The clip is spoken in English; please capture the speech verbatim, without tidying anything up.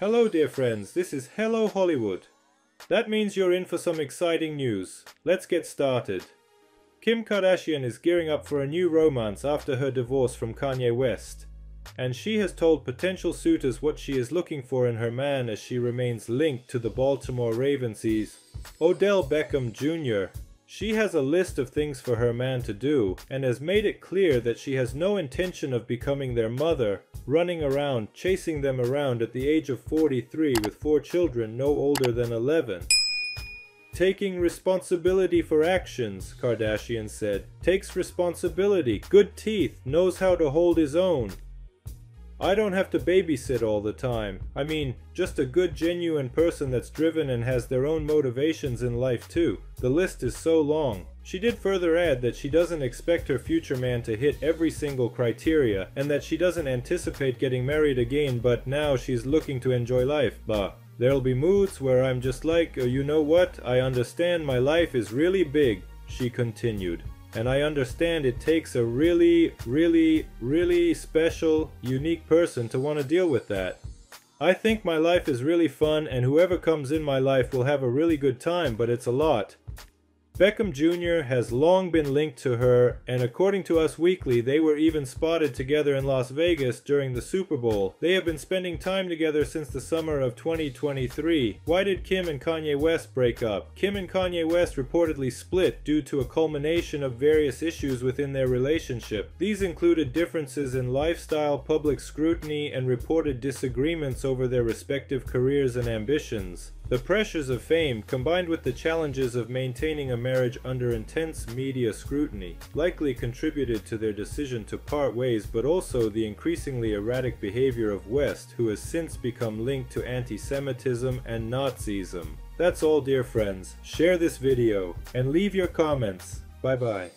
Hello dear friends, this is Hello Hollywood. That means you're in for some exciting news. Let's get started. Kim Kardashian is gearing up for a new romance after her divorce from Kanye West, and she has told potential suitors what she is looking for in her man as she remains linked to the Baltimore Ravens' Odell Beckham Junior She has a list of things for her man to do and has made it clear that she has no intention of becoming their mother, running around, chasing them around at the age of forty-three with four children no older than eleven. Taking responsibility for actions, Kardashian said. Takes responsibility, good teeth, knows how to hold his own. I don't have to babysit all the time. I mean, just a good, genuine person that's driven and has their own motivations in life too. The list is so long. She did further add that she doesn't expect her future man to hit every single criteria and that she doesn't anticipate getting married again, but now she's looking to enjoy life. Bah. There'll be moods where I'm just like, oh, you know what, I understand my life is really big, she continued. And I understand it takes a really, really, really special, unique person to want to deal with that. I think my life is really fun and whoever comes in my life will have a really good time, but it's a lot. Beckham Junior has long been linked to her, and according to Us Weekly, they were even spotted together in Las Vegas during the Super Bowl. They have been spending time together since the summer of twenty twenty-three. Why did Kim and Kanye West break up? Kim and Kanye West reportedly split due to a culmination of various issues within their relationship. These included differences in lifestyle, public scrutiny, and reported disagreements over their respective careers and ambitions. The pressures of fame, combined with the challenges of maintaining a marriage under intense media scrutiny, likely contributed to their decision to part ways, but also the increasingly erratic behavior of West, who has since become linked to anti-Semitism and Nazism. That's all, dear friends. Share this video and leave your comments. Bye bye.